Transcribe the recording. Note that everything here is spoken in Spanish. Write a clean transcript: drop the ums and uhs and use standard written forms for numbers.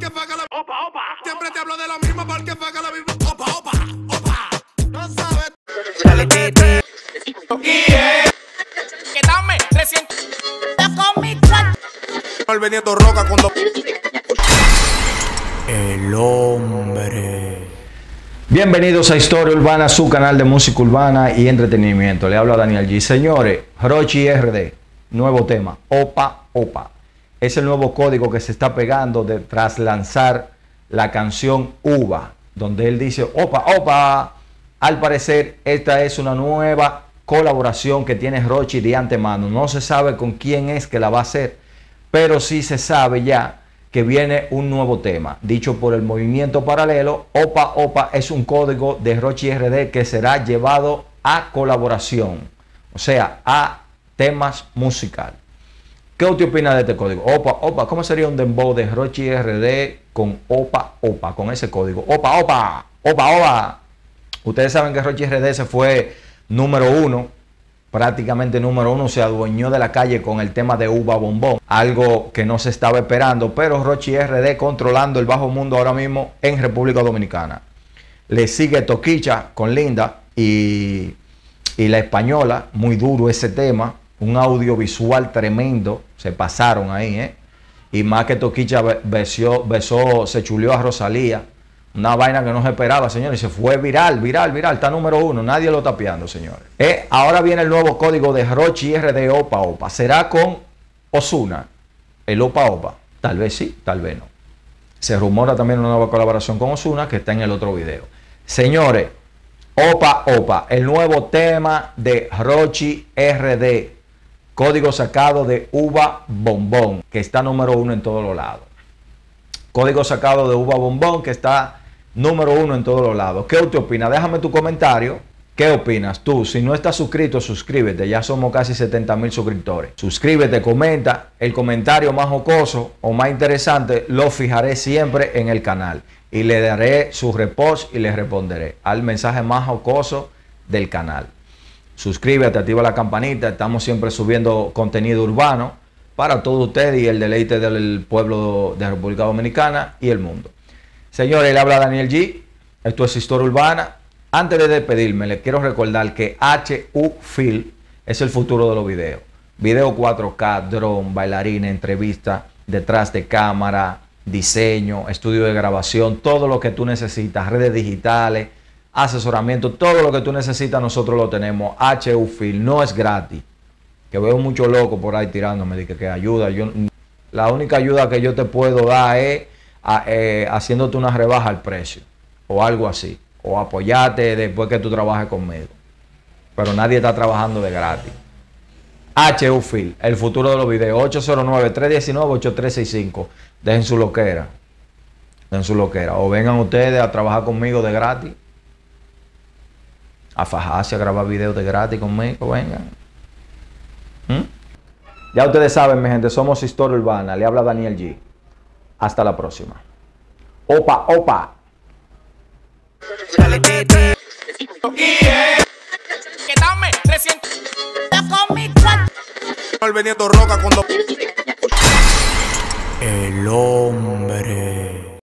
porque fue que la opa, opa. Siempre te hablo de lo mismo porque fue que la misma opa, opa, opa. No sabes. Dale, tete. Que dame 300 con mi cuarto. El veniendo roca cuando. El hombre. Bienvenidos a Historia Urbana, su canal de música urbana y entretenimiento. Le hablo a Daniel G. Señores, Rochy RD, nuevo tema, Opa, Opa. Es el nuevo código que se está pegando tras lanzar la canción Uva, donde él dice, Opa, Opa. Al parecer, esta es una nueva colaboración que tiene Rochy de antemano. No se sabe con quién es que la va a hacer, pero sí se sabe ya que viene un nuevo tema, dicho por el movimiento paralelo. Opa Opa es un código de Rochy RD que será llevado a colaboración, o sea, a temas musicales. ¿Qué usted opina de este código? Opa Opa, ¿cómo sería un dembow de Rochy RD con Opa Opa, con ese código? Opa Opa, Opa Opa. Ustedes saben que Rochy RD se fue número 1, prácticamente número 1, se adueñó de la calle con el tema de Uva Bombón, algo que no se estaba esperando, pero Rochy RD controlando el bajo mundo ahora mismo en República Dominicana. Le sigue Tokischa con Linda y La Española, muy duro ese tema, un audiovisual tremendo, se pasaron ahí, ¿eh? Y más que Tokischa se chuleó a Rosalía, una vaina que no se esperaba, señores, y se fue viral, viral, viral, está número 1, nadie lo está piando, señores. Ahora viene el nuevo código de Rochy RD, Opa Opa. ¿Será con Ozuna el Opa Opa? Tal vez sí, tal vez no. Se rumora también una nueva colaboración con Ozuna que está en el otro video. Señores, Opa Opa, el nuevo tema de Rochy RD, código sacado de Uva Bombón, que está número 1 en todos los lados. Código sacado de Uva Bombón, que está número 1 en todos los lados. ¿Qué usted opina? Déjame tu comentario. ¿Qué opinas tú? Si no estás suscrito, suscríbete. Ya somos casi 70,000 suscriptores. Suscríbete, comenta. El comentario más jocoso o más interesante lo fijaré siempre en el canal. Y le daré su repost y le responderé al mensaje más jocoso del canal. Suscríbete, activa la campanita. Estamos siempre subiendo contenido urbano para todos ustedes y el deleite del pueblo de República Dominicana y el mundo. Señores, le habla Daniel G. Esto es Historia Urbana. Antes de despedirme, les quiero recordar que HUFIL es el futuro de los videos. Video 4K, dron, bailarina, entrevista, detrás de cámara, diseño, estudio de grabación, todo lo que tú necesitas, redes digitales, asesoramiento, todo lo que tú necesitas nosotros lo tenemos. HUFIL no es gratis. Que veo mucho loco por ahí tirándome de que ayuda. La única ayuda que yo te puedo dar es haciéndote una rebaja al precio o algo así. O apoyarte después que tú trabajes conmigo. Pero nadie está trabajando de gratis. HUFIL, el futuro de los videos. 809-319-8365. Dejen su loquera. Dejen su loquera. O vengan ustedes a trabajar conmigo de gratis. A fajarse, a grabar videos de gratis conmigo. Vengan. Ya ustedes saben, mi gente, somos Historia Urbana. Le habla Daniel G. Hasta la próxima. Opa, opa. Dale, tete. Que dame 300 con mi cuarto. El veniendo roca cuando. El hombre.